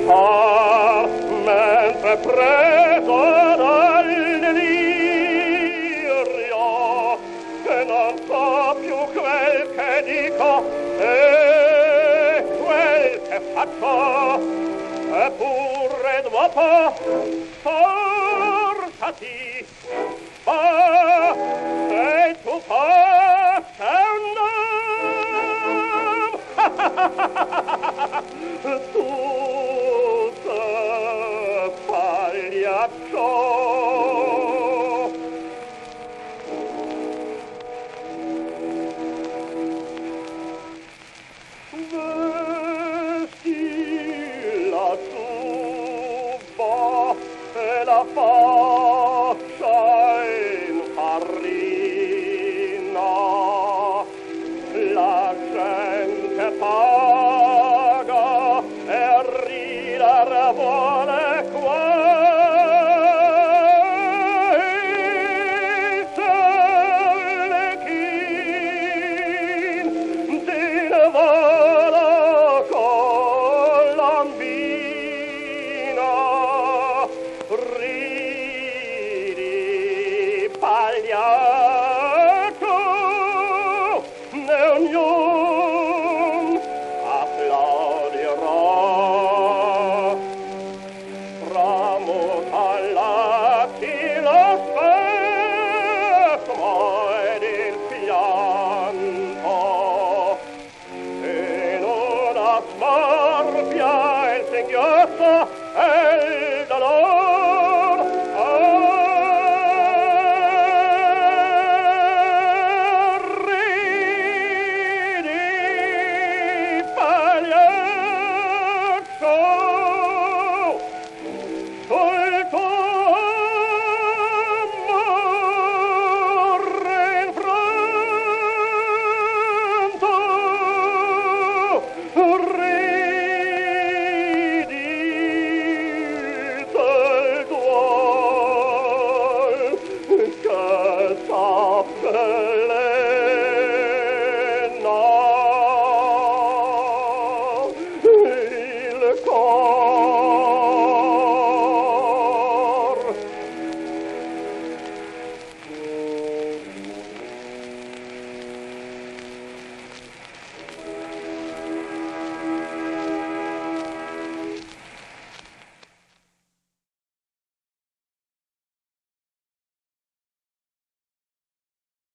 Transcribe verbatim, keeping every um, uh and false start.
città, mentre prego dal delirio, che non so più quel che dico e quel che faccio, eppure dopo portati, va, e tu tutto pagliaccio. Vesti la tuba e la faccia in farina, la gente parla vuole quei sollechin di lavoro colombino, ridi pagliato neunion applaudirò Mom!